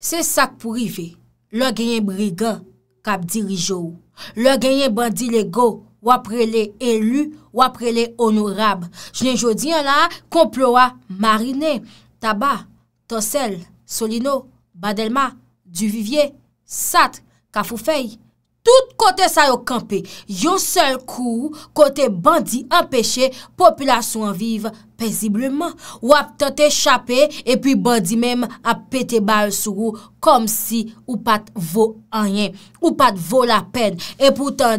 C'est ça pour arriver. Le gagne brigand cap dirige ou. Le gagne bandit légaux ou après les élus ou après les honorables. Je jodi là complot mariné, tabac, Tossel, Solino, Bas-Delmas, Duvivier, Sat, Carrefour-Feuilles. Tout côté ça yo campé, yon seul coup, côté bandit empêché, population en vive paisiblement. Ou a tenté échapper et puis bandit même a pété balle sur ou comme si ou pas vaut rien, ou pas vaut la peine. Et pourtant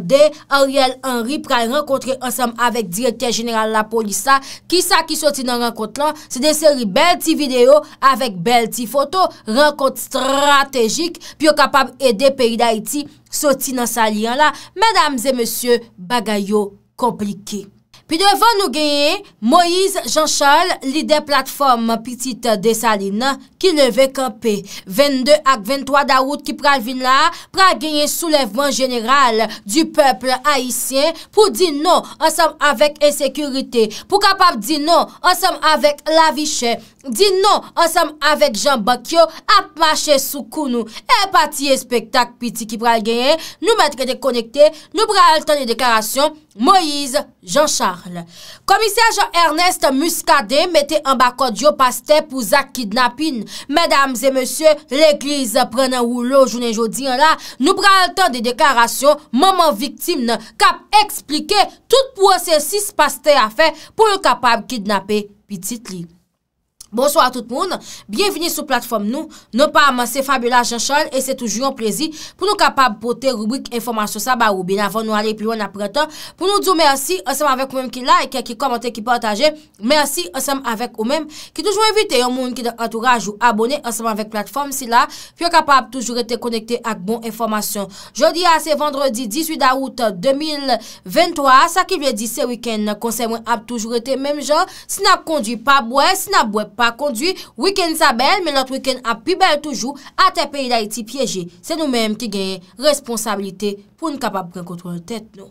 Ariel Henry pral rencontrer ensemble avec directeur général la police qui sorti dans rencontre là, c'est des séries belles petites vidéos avec belles petites photos, rencontre stratégique puis capable aider pays d'Haïti. Sorti dans sa lien là, mesdames et messieurs, bagayo compliqué. Puis devant nous gagner, Moïse Jean-Charles, leader plateforme Petite Dessaline, qui levait campé. 22 ak 23 d'août qui pral vin là, pral gagner soulèvement général du peuple haïtien pour dire non ensemble avec insécurité, pour capable dire non ensemble avec la vie chère. Dit non, ensemble avec Jean Bakio, à marcher sous Kounou. Et parti spectacle petit qui pral gagner, nous mettre déconnectés, nous pral temps les déclarations. Moïse Jean-Charles. Commissaire Jean-Ernest Muscadin mettait en bas Kodio Pasteur pour Zak Kidnapping. Mesdames et messieurs, l'église prend un rouleau, journée jodi là, nous pral temps des déclarations. Maman victime, cap expliquer tout processus Pasteur a fait pour le capable kidnapper petite li. Bonsoir tout le monde, bienvenue sur la plateforme nous. Non pas c'est Fabiola Jean-Charles et c'est toujours un plaisir pour nous capables de porter rubrique information ça ba ou bien avant nous aller plus loin après temps pour nous dire merci ensemble avec vous-même qui like, qui commente, qui partage. Merci ensemble avec vous-même qui toujours invite un monde qui dans entourage ou abonné ensemble avec plateforme si là puis capable toujours être connecté avec bon information. Jeudi c'est vendredi 18 août 2023, ça qui veut dire ce week-end concernant a toujours été même genre si n'a conduit pas boire, si n'a boire pas conduit, week-end sa belle, mais notre week-end a plus belle toujours, à tes pays d'Haïti piégé. C'est nous-mêmes qui gagnons responsabilité pour nous capables de prendre contrôle de tête. Nous.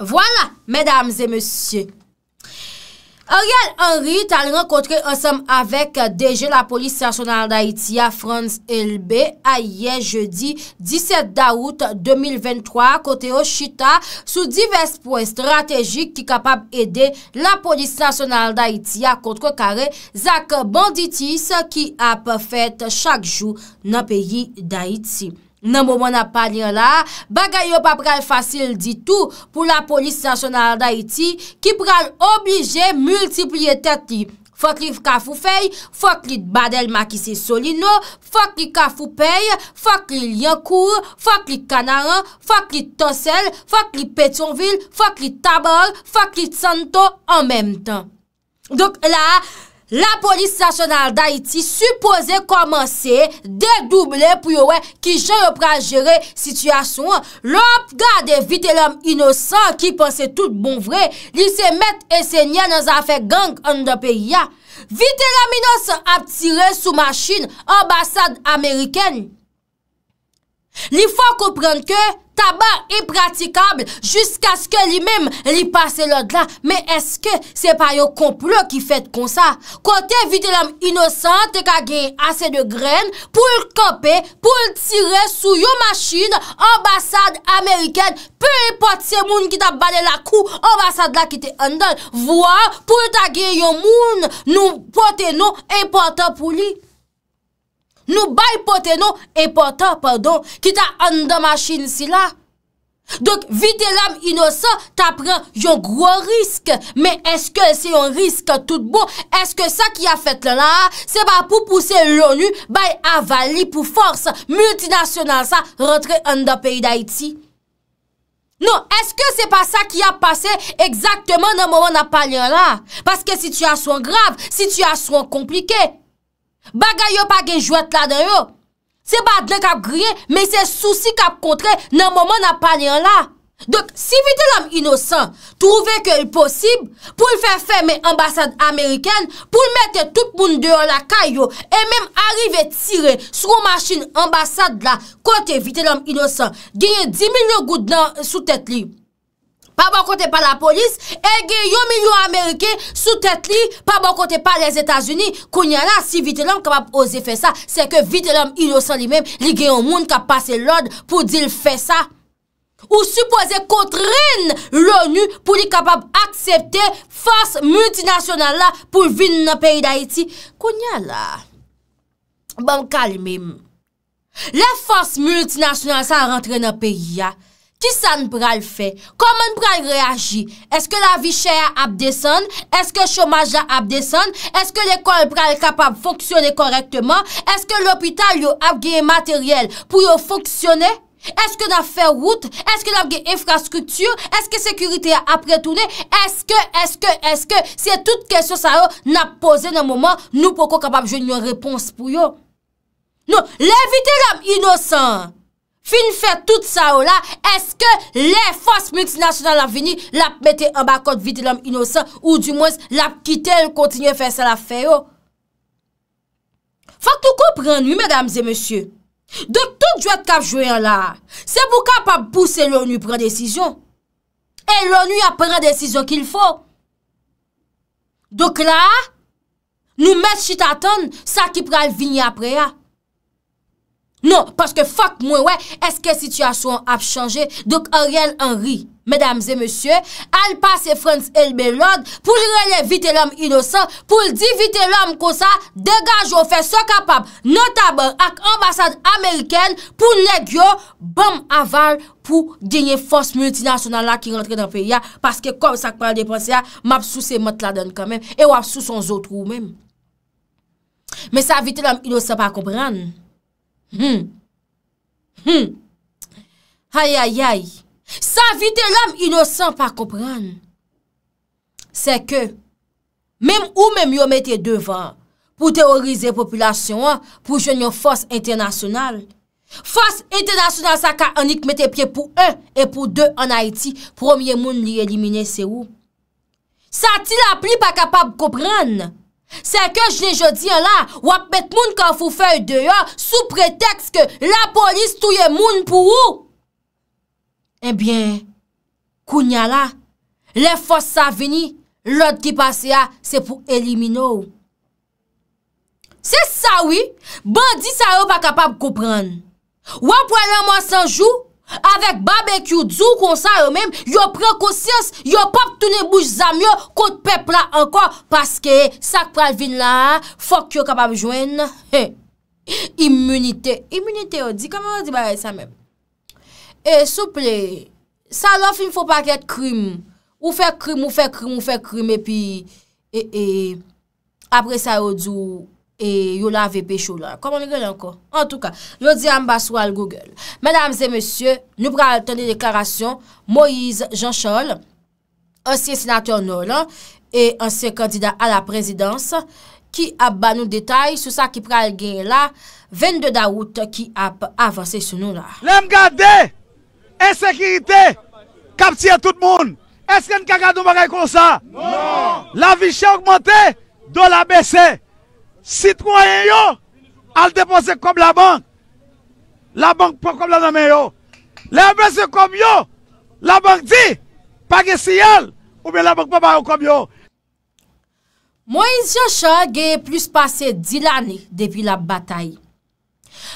Voilà, mesdames et messieurs. Ariel Henry t'a rencontré ensemble avec DG la police nationale d'Haïti à Frantz Elbé hier jeudi 17 août 2023 côté Oshita sous divers points stratégiques qui capable aider la police nationale d'Haïti à contrecarrer Zak Banditis qui a fait chaque jour dans pays d'Haïti. Nan moment n'a pas là, bagay yo pa pral facile du tout pour la police nationale d'Haïti qui pral obligé multiplier tête li. Faut qu'il Carrefour-Feuilles, faut qu'il Bas-Delmas qui c'est Solino, faut qu'il Carrefour-Feuilles, faut qu'il Yancourt, faut qu'il Canaran, faut qu'il Tossel, faut qu'il Pétionville, faut qu'il Tabor, faut qu'il Santo en même temps. Donc là, la police nationale d'Haïti supposée commencer dédoubler pour qui gère gérer situation. L'opgade Vitel'Homme Innocent qui pensait tout bon vrai, il se met enseigné dans affaire gang en de pays. Vitel'Homme Innocent a tiré sous machine ambassade américaine. Il faut comprendre que tabac est praticable jusqu'à ce que lui-même lui passe l'autre là. Mais est-ce que c'est pas un complot qui fait comme ça? Côté Vitel'Homme Innocent qui a gagné assez de graines pour le camper, pour le tirer sous une machine, ambassade américaine, peu importe ces monde qui t'a balé la cou, ambassade là qui te handle, voir pour t'a gagné un monde, nous porter non important pour lui. Nous baillons non important, pardon, qui t'a en de machine si là. Donc, Vitel'Homme Innocent, t'a pris un gros risque. Mais est-ce que c'est un risque tout bon? Est-ce que ça qui a fait là, c'est pas pour pousser l'ONU, bail avali pour force multinationale ça, rentrer en de pays d'Haïti? Non, est-ce que c'est pas ça qui a passé exactement dans le moment où on a parlé là? Parce que situation grave, situation compliquée. Bagay yo pa gen jouet la dan yo. C'est pas de kap grillé, mais c'est souci kap contre nan moment n'a pas là. Donc si Vitel'Homme Innocent trouve que possible pour faire fermer ambassade américaine, pour mettre tout le monde dehors la caillou et même arriver tirer sur machine ambassade là côté Vitel'Homme Innocent, gagner 10 millions de goud dans sous tête li. Pas bon côté par la police, et un million américain sous tête li, pas bon côté par les États-Unis. Qu'on y a là, si Vitel'Homme capable oser faire ça, c'est que Vitel'Homme innocent lui-même, il y a un monde qui a passé l'ordre pour dire faire ça. Ou supposé contraindre l'ONU pour être capable d'accepter force multinationale là pour vivre dans le pays d'Haïti. Qu'on y a là, bon calme. Les forces multinationales ça rentre dans le pays là. Qui ça ne pral fait? Comment ne pral réagir? Est-ce que la vie chère a descendu? Est-ce que le chômage a descendu? Est-ce que l'école pral capable de fonctionner correctement? Est-ce que l'hôpital a gagné matériel pour fonctionner? Est-ce que nous avons fait route? Est-ce que nous avons gagné infrastructure? Est-ce que la sécurité a prétourné? Est-ce que c'est toute question ça n'a posé dans le moment nous pouvons capable de une réponse pour yo? Non, l'éviter l'homme innocent. Fin fait tout ça là, est-ce que les forces multinationales à venir la mettre en bas contre Vitel'Homme innocent ou du moins la quitter continuer à faire ça la fait yo? Faut que vous compreniez, mesdames et messieurs. Donc tout jouet cap jouer là, c'est pour capable pousser l'ONU prendre décision. Et l'ONU a pris la décision qu'il faut. Donc là, nous mettons chit attendre ça qui pral venir après là. Non, parce que fuck moi, ouais, est-ce que la situation a changé? Donc, Ariel Henry, mesdames et messieurs, al passe Frantz Elbé pour relever Vitel'Homme innocent, pour dire Vitel'Homme comme ça, dégage ou fait ce capable, notamment avec l'ambassade américaine, pour négocier bon aval pour gagner force multinationale qui rentre dans le pays. Parce que comme ça, parle de penser, m'a sous ses mots la donne quand même, et ou sous son autre ou même. Mais ça, Vitel'Homme innocent pas comprendre. Aïe, aïe, aïe. Ça, Vitel'Homme innocent pas comprendre. C'est que, même ou même yon mette devant, pour terroriser la population, pour jouer une force internationale. Force internationale, ça ka anik mette pied pour un et pour deux en Haïti. Premier monde li éliminer, c'est où? Ça, ti la pli pas capable de comprendre. C'est que je dis là, ou ap met moun Carrefour-Feuilles dehors sous prétexte que la police touye moun pour ou. Eh bien, kounya là, les forces sa vini, l'autre qui passe là, c'est pour éliminer ou. C'est ça oui, bandit sa yo pas capable comprendre. Ou ap prend moi 100 jours avec barbecue djou comme ça yo même, yo prend conscience, yo pas tourner bouche zam yo contre peuple là encore parce que ça pral vinn là, faut que yo capable joindre immunité. Immunité on dit comment on dit bah ça même. Et s'il vous plaît, ça l'offre il faut pas qu'être crime. Ou faire crime, ou faire crime, ou faire crime et puis et après ça yo djou et yo lave pécho là. Comment on dit encore? En tout cas, yo dit ambassoual Google. Mesdames et messieurs, nous prenons le temps des déclarations. Moïse Jean-Charles, ancien sénateur Nord et ancien candidat à la présidence, qui a ban nous détails sur ça qui prend le gain là, 22 d'août qui a avancé sur nous là. L'homme gardé, insécurité, capture tout le monde. Est-ce qu'on a gardé un bagage comme ça? Non! La vie chère augmentée, dollar baissé. Citoyen yo, al déposer comme la banque pas comme la nommé yo. Les déposer comme yo, la banque dit, pas de signal, ou bien la banque pas comme yo. Moïse Jean-Charles a plus passé 10 années depuis la bataille.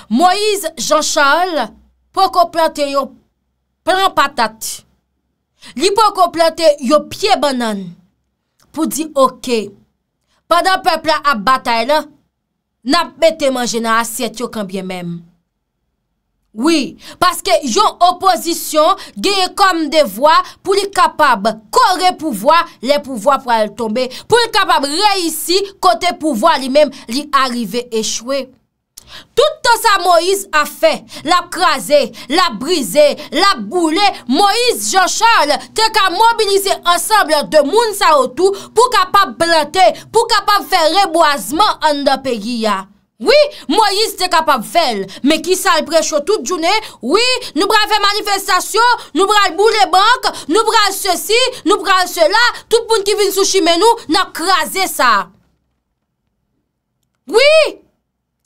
Moïse Jean-Charles, pour qu'on plante yo, prend patate. Li pour qu'on plante yo pied banane. Pour dire ok. Pendant le peuple a bataille là, n'a pas manger dans assiette yo quand bien même. Oui, parce que yon opposition gagne comme devoir pour les capable corre pouvoir, les pouvoirs pour aller tomber, pour les capable réussir côté pouvoir lui-même lui arriver échouer. Tout ce que Moïse a fait, l'a crasé, l'a brisé, l'a boulé, Moïse Jean-Charles te ka mobiliser ensemble de moun sa autour pour capable planter, pour capable faire reboisement en de pays ya. Oui, Moïse te capable faire, mais qui ça le prêche toute journée? Oui, nous brave manifestation, nous brave boule banque, nous brave ceci, nous brave cela, tout le monde qui vient sous chimé nous, n'a crasé ça. Oui!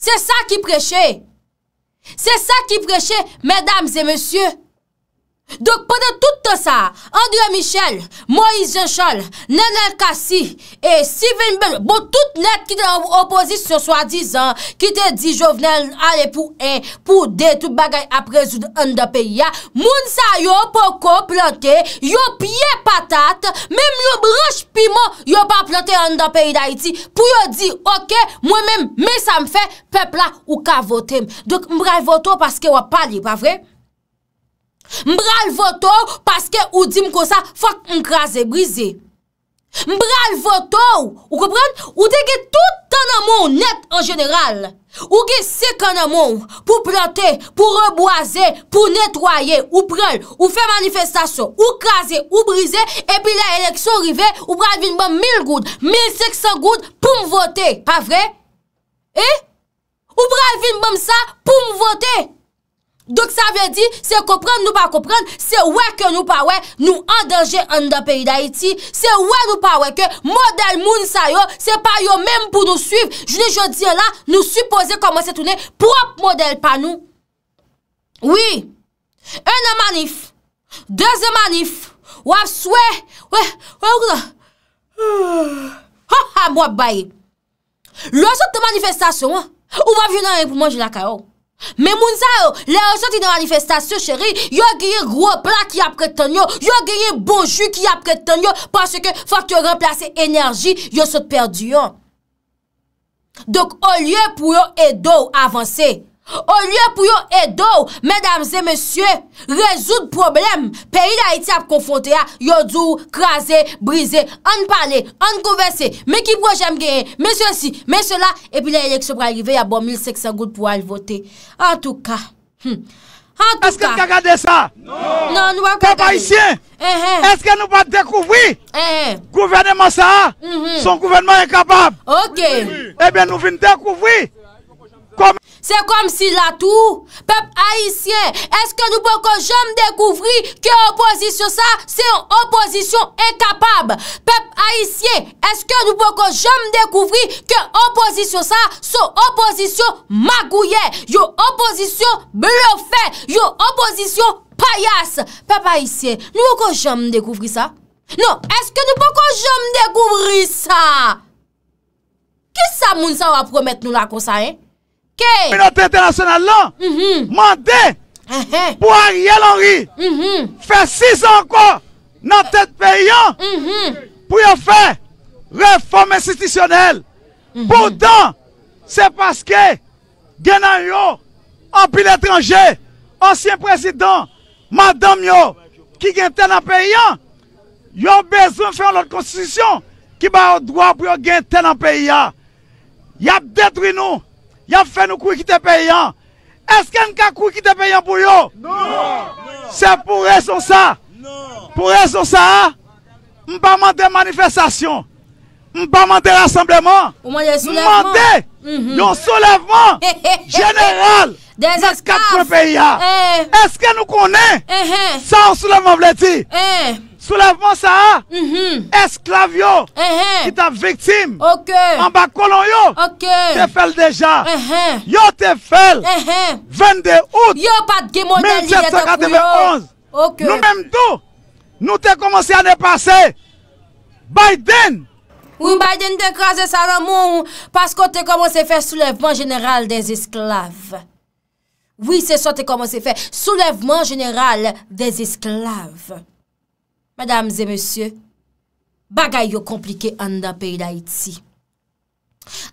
C'est ça qui prêchait. C'est ça qui prêchait, mesdames et messieurs. Donc pendant tout temps ça, André Michel, Moïse Jean-Charles, Nenel Cassie et Steven Bell, bon toutes lettres qui étaient en opposition soi-disant, qui te dit Jovenel allez pour un, pour deux, tout bagay après résoudre un de pays ya, moun sa yo poko planté, yo pied patate, même yo branche piment, yo pas planté un de pays d'Haïti, pour yo di OK, moi-même mais ça me fait peuple là ou ka voter. Donc m'bra voter parce que ou parler, pas vrai? M'bral voto parce que ou dit comme ça faut m'craser briser. M'bral voto, ou comprendre? Ou te gen tout temps dans mon net en général. Ou gen 5 ans dans mon pour planter, pour reboiser, pour nettoyer, ou prendre, ou faire manifestation, ou craser, ou briser et puis la élection arrive, ou pral vinn bon 1000 goud, 1500 goud pour voter, pas vrai? Eh? Ou pral vinn bon ça pour voter. Donc ça veut dire, c'est comprendre, nous pas comprendre, c'est ouais que nous pas ouais, nous en danger dans le pays d'Haïti, c'est ouais nous pas ouais que modèle moun sa yo, c'est pas yo même pour nous suivre. Je dis là, nous supposons commencer tourner propre modèle pas nous. Oui, un manif, deux manif, ou à souhait, moi baye. Lorsque manifestation, ou va venir pour manger la caillou. Mais Mounzao, les ressortis de manifestation, chérie, yo gagné gros plat qui a prétendu, yo gagné bon jus qui a prétendu, parce que faut que remplacer énergie, yo saute perdu. Donc, au lieu pour yo aider avancer, au lieu pour yo aider, mesdames et messieurs, résoudre problème, pays d'Haïti a confronté, yo dou, crasé, brisé, on parle, on converse, mais qui projet m'gagné, mais ceci, mais cela, et puis l'élection pour arriver, y a bon 1500 gouttes pour aller voter. En tout cas, est-ce que nous avons regardé ça? Non, non nous avons pas ici. Est-ce que nous pas découvrir gouvernement ça? Son gouvernement est capable. OK. Eh bien, nous venons découvrir. C'est comme si là tout, peuple haïtien, est-ce que nous pouvons jamais découvrir que l'opposition ça, c'est une opposition incapable? Peuple haïtien, est-ce que nous pouvons jamais découvrir que l'opposition ça, c'est opposition magouillée, une opposition bluffée, une opposition paillasse? Peuple haïtien, nous ne pouvons jamais découvrir ça? Non, est-ce que nous pouvons jamais découvrir ça? Qu'est-ce que ça, moun ça va promettre nous là comme ça, hein? La communauté internationale là, mandé pour Ariel Henry, faire 6 ans encore dans tête payant pour y faire réforme institutionnelle. Pourtant, c'est parce que Genayo, en pile étranger, ancien président, madame yo, qui est dans payant, ils ont besoin de faire l'autre constitution qui va au droit pour gagner dans payant. Ils ont détruit nous. Il a fait nous courir qui te payant. Est-ce qu'il y a courir qui te payant pour yo? Non. C'est pour raison ça. Pour raison ça, je ne pas demander manifestation. Je ne pas demander rassemblement. Je ne un soulèvement général des quatre pays. Est-ce que nous connaissons ça en soulèvement veut dire? Soulèvement ça, esclave yo, qui ta victime, en bas colon yo, te fait déjà, yo te fait, 22 août, 1791, nous-mêmes tout, nous te commencé à dépasser, Biden. Oui, Biden te crase ça dans mon, parce qu'on te commencé à faire soulèvement général des esclaves. Oui, c'est ça te commencé à faire, soulèvement général des esclaves. Mesdames et messieurs, bagay yo compliqué en dans pays d'Haïti.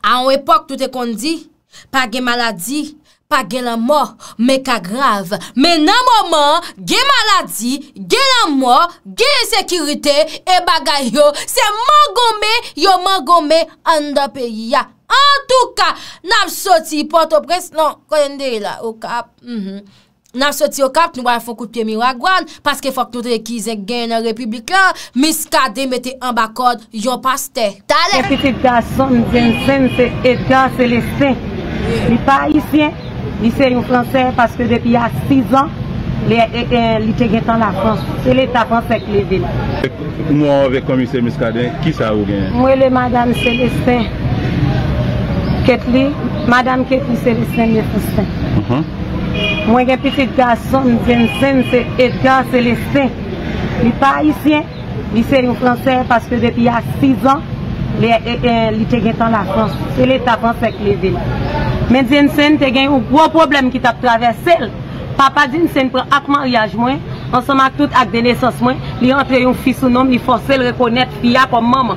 À une époque tout est qu'on dit, pas de maladie, pas de la mort, mais ka grave. Mais dans moment, de maladie, de la mort, de insécurité et bagay yo, c'est mangomé en dans pays. En tout cas, n'a sorti Port-au-Prince, non, connaissez là au Cap. N'a sorti au Cap, nous allons faire un coup de pied miragouane, parce qu'il faut que nous qu'ils aient gagné dans la République là, Muscadin mettait en bas code, yon pasteur. Les petits garçons, c'est Edgar Célestin. Il n'est pas haïtien, il est français parce que depuis 6 ans, il est dans la France. C'est l'État français qui l'a dit. Moi, avec le commissaire Muscadin, qui ça a gagné? Moi, le madame Célestin. Ketli, madame Ketli Célestin, le français. Moi, j'ai un petit garçon, c'est Edgar Célestin. Il n'est pas haïtien, il est français parce que depuis il y a 6 ans, il est dans la France. C'est l'État français qui l'a aidé. Mais Jensen a eu un gros problème qui t'a traversé. Papa Jensen prend un mariage, ensemble avec tout acte de naissance, il entre un fils ou nom, il force le reconnaître fille comme maman.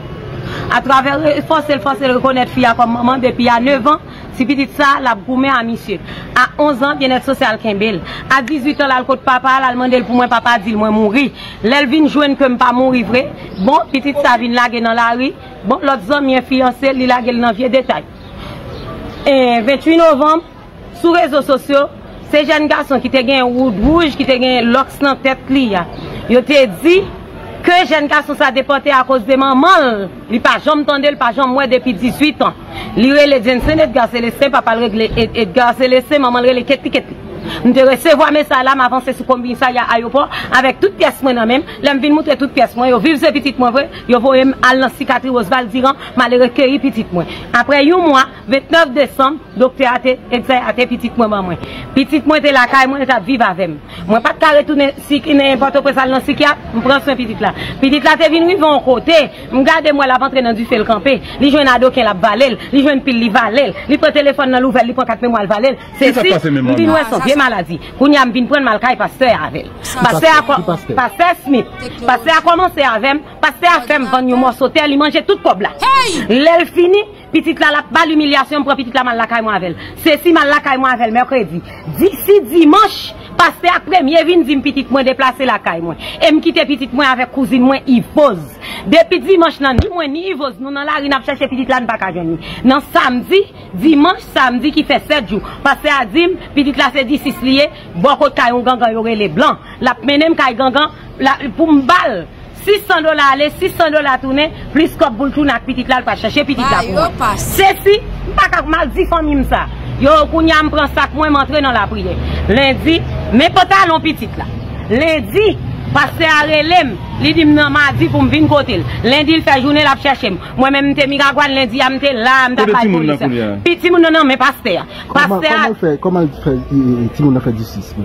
À travers force le reconnaître fille comme maman depuis il y a 9 ans. Si petite ça, la boumé à monsieur. À 11 ans, bien-être social Kimbel. À 18 ans, la côte papa, la demandé pour moi, papa dit, moi mourir. L'elvin joigne que pas mourir vrai. Bon, petite ça vient laguer dans la rue. Bon, l'autre homme, il est fiancé, il lague dans vieux détail. Et 28 novembre, sur les réseaux sociaux, ces jeunes garçons qui te gagné un rouge, qui te gagné l'ox dans la tête, ils te dit que les jeunes garçons sont déportés à cause de maman. Ils n'ont pas jamais entendu, ils n'ont pas jamais moi depuis 18 ans. Ils ont les Jensen, Edgar Célestin, papa réglé Edgar Célestin, maman réglé Ketty. Je recevoir mes salaires, m'avancer sur combien ça y a à l'aéroport avec toutes pièces moi même. Là, je viens montrer toutes pièces moi. Yo vive ce petit moi vrai. Yo voit à la cicatrice Oswald Diran, m'aller recueillir petit moi. Après un mois, 29 décembre, docteur a été exercé petit moi maman. Petit moi était la caille moi était vivre avec moi. Moi pas de retourner si n'importe quoi ça dans psychiatre, me prend soin petit là. Petit là t'es venu vivre en côté. Me garder moi la rentrer dans du fait le camper. Li joine ado qui la balel, li joine pile li valel, li prend téléphone dans l'ouvert, li prend 4 mémoire valel. C'est si maladie. Quand il y a une bonne maladie, pasteur avec. Pasteur Smith. Pasteur a commencé avec. Pasteur a fait un morceau de terre, il mangeait tout le peuple. L'elle fini, petite la pas l'humiliation pour petite la malakai moi avec. Ceci malakai moi avec mercredi. D'ici dimanche, pasteur premier vient dit petite moi déplacer la caille moi. Et me quitter petite moi avec cousine moi Yvose. Depuis dimanche nan ni moi ni Yvose, nous dans la rue n'a chercher petite la pas joindre. Dans samedi, dimanche samedi qui fait 7 jours. Pasteur a dit petite la c'est d'ici lié, beaucoup de caillons gangan yoré les blancs. La menem caille gangan pour me balle. $600 aller, $600 tourner, plus comme boule tourner avec petite là, pas chercher petite là. Ceci, pas mal dit famille ça. Yo kounya me prend sac moi m'entrer dans la prière. Lundi, mes pantalons petite là. Lundi, passer à relem, il dit non mardi pour me venir côté. Lundi il fait journée la chercher. Moi même t'es Miragouane lundi am t'es là, am t'a pas police. Petit moun non mais pasteur. Pasteur comment fait Timoun a fait du 6.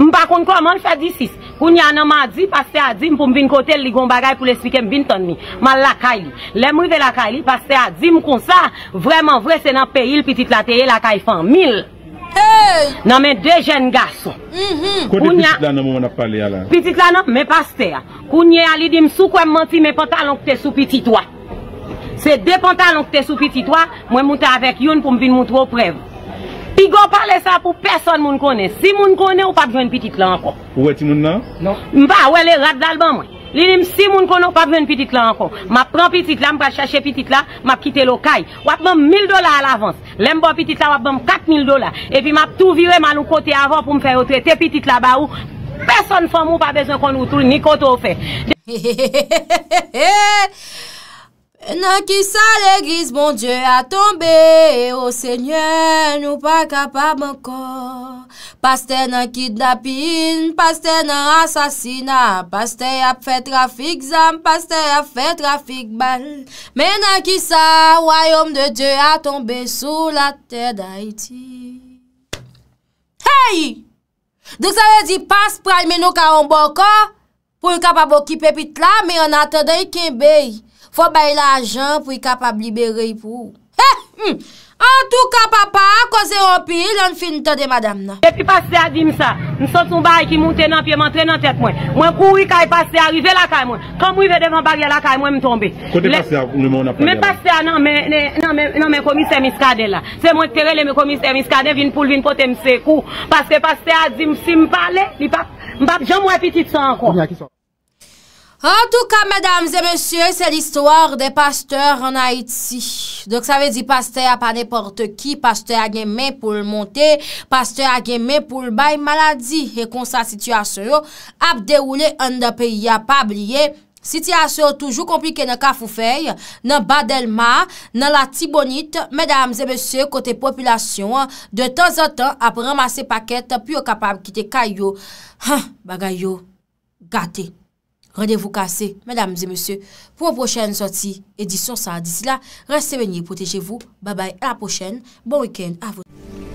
M'pa konn comment le fait du 6. Kounya nan mardi pasteur a dit pour me venir côté, il gon bagay pour l'expliquer me venir tonni. Mal la caille. Les m'rive la caille, pasteur a dit me comme ça, vraiment vrai c'est dans pays petite la télé la caille famille. Non mais deux jeunes garçons. Petite là non on parlé là. Petite là non mais pasteur. Kounya ali dit me sous quoi menti mes pantalons que t'es sous petit toi. C'est deux pantalons que t'es sous petit toi, moi monter avec yon pour me venir montrer preuve. Pigo parler ça pour personne moun connaît. Si moun connaît ou pas besoin petite là encore. Ouais ti moun là? Non. M'pa ouais les rats d'alban moi. Li si moun connaît pas besoin petite là encore. M'a prend petite là, m'pa chercher petite là, m'a quitter locaille. Ou ban $1000 à l'avance. L'aime bon petite là, ou ban $4000. Et puis m'a tout virer m'a nous côté avant pour me faire traiter petite là bas ou personne femme ou pas besoin qu'on nous trouve ni côté au fait. Nan ki sa l'église, bon Dieu a tombé, oh Seigneur, nous pas capable encore. Pasteur nan kidnapping, pasteur nan assassinat, pasteur a fait trafic zam, pasteur a fait trafic bal. Mais nan ki sa, royaume de Dieu a tombé sous la terre d'Haïti. Hey! Donc ça veut dire, passe pral mais nous ka on boko, pour le capable occuper pit là, mais en attendant il kembe. Faut bailler l'argent pour être capable de libérer pour. En tout cas, papa, cause un pile, on finit de madame. Et puis, passer à dire ça, nous sommes un bail qui monte dans pied, m'entrer dans tête. Moi, courir, passer, arriver là, quand je vais devant barrière là, moi, me tomber. Côté passer à nous, on a pas. Mais passer à non, mais commissaire Muscadin là. C'est moi qui le commissaire Muscadin, vient pour porter me secours. Parce que passer à dire, si me parler, il pas. J'en vois petit sang encore. En tout cas, mesdames et messieurs, c'est l'histoire des pasteurs en Haïti. Donc, ça veut dire pasteur à pas n'importe qui, pasteur à gen main pour le monter, pasteur à gen main pour le bail maladie. Et comme ça, situation a déroulé en pays, a pas oublié. Situation toujours compliquée dans Carrefour-Feuilles, dans Bas-Delmas, dans la Tibonite, mesdames et messieurs, côté population, de temps en temps, à ramasser paquet, puis au capable quitter caillou. Bagayo, gâté. Rendez-vous cassé, mesdames et messieurs, pour une prochaine sortie. Édition ça, d'ici là, restez bénis, protégez-vous. Bye bye, à la prochaine. Bon week-end à vous.